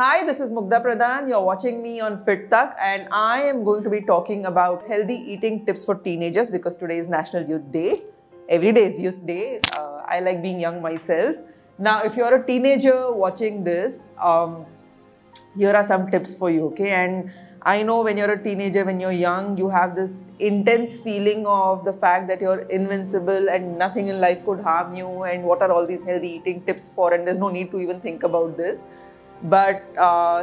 Hi, this is Mukta Pradhan. You're watching me on Fit Tak, and I am going to be talking about healthy eating tips for teenagers because today is National Youth Day. Every day is Youth Day. I like being young myself. Now, if you're a teenager watching this, here are some tips for you, okay? And I know when you're a teenager, when you're young, you have this intense feeling of the fact that you're invincible and nothing in life could harm you, and what are all these healthy eating tips for, and there's no need to even think about this. But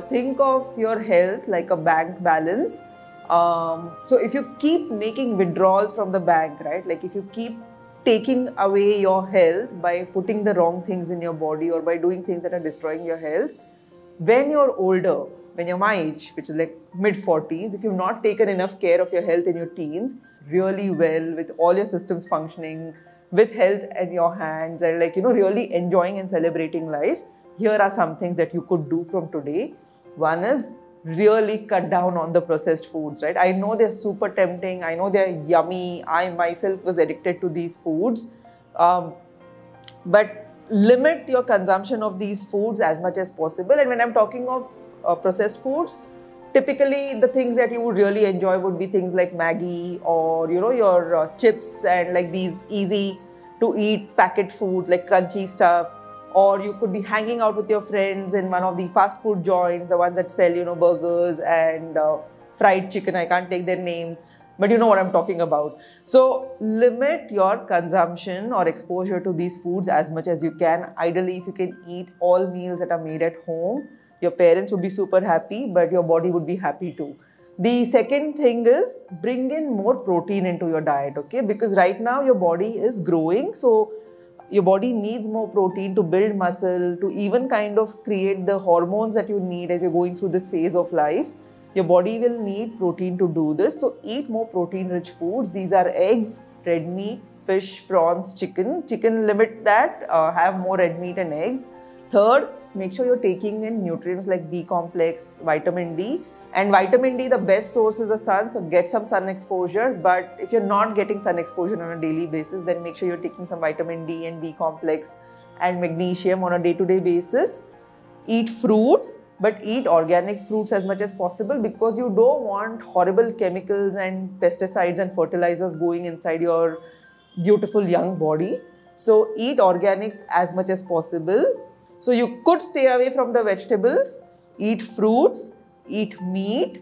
think of your health like a bank balance. So if you keep making withdrawals from the bank, right? Like if you keep taking away your health by putting the wrong things in your body or by doing things that are destroying your health, when you're older, when you're my age, which is like mid-40s, if you've not taken enough care of your health in your teens really well, with all your systems functioning, with health in your hands, and like, you know, really enjoying and celebrating life, here are some things that you could do from today. One is really cut down on the processed foods, right? I know they're super tempting. I know they're yummy. I myself was addicted to these foods. But limit your consumption of these foods as much as possible. And when I'm talking of processed foods, typically the things that you would really enjoy would be things like Maggi or, you know, your chips and like these easy to eat packet foods, like crunchy stuff. Or you could be hanging out with your friends in one of the fast food joints, the ones that sell, you know, burgers and fried chicken. I can't take their names, but you know what I'm talking about. So limit your consumption or exposure to these foods as much as you can. Ideally, if you can eat all meals that are made at home, your parents would be super happy, but your body would be happy too. The second thing is bring in more protein into your diet, okay? Because right now your body is growing. So your body needs more protein to build muscle, to even kind of create the hormones that you need as you're going through this phase of life. Your body will need protein to do this. So eat more protein-rich foods. These are eggs, red meat, fish, prawns, chicken. Chicken, limit that. Have more red meat and eggs. Third, make sure you're taking in nutrients like B complex, vitamin D. And vitamin D, the best source is the sun, so get some sun exposure. But if you're not getting sun exposure on a daily basis, then make sure you're taking some vitamin D and B complex and magnesium on a day-to-day basis. Eat fruits, but eat organic fruits as much as possible, because you don't want horrible chemicals and pesticides and fertilizers going inside your beautiful young body. So eat organic as much as possible. So you could stay away from the vegetables, eat fruits, eat meat,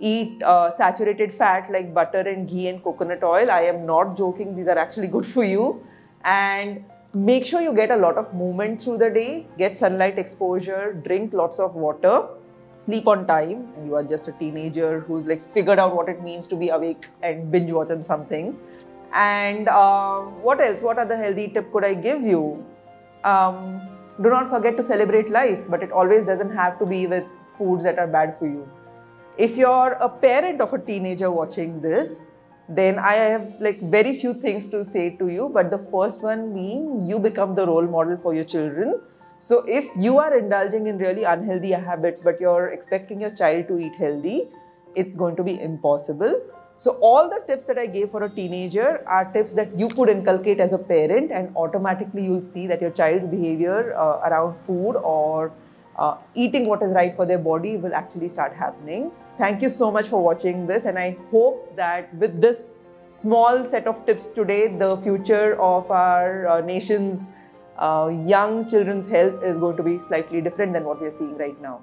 eat saturated fat like butter and ghee and coconut oil. I am not joking. These are actually good for you. And make sure you get a lot of movement through the day, get sunlight exposure, drink lots of water, sleep on time. You are just a teenager who's like figured out what it means to be awake and binge watch on some things. And what else? What other healthy tip could I give you? Do not forget to celebrate life, but it always doesn't have to be with foods that are bad for you. If you're a parent of a teenager watching this, then I have like very few things to say to you, but the first one being you become the role model for your children. So if you are indulging in really unhealthy habits, but you're expecting your child to eat healthy, it's going to be impossible. So all the tips that I gave for a teenager are tips that you could inculcate as a parent, and automatically you'll see that your child's behavior around food or eating what is right for their body will actually start happening. Thank you so much for watching this, and I hope that with this small set of tips today, the future of our nation's young children's health is going to be slightly different than what we are seeing right now.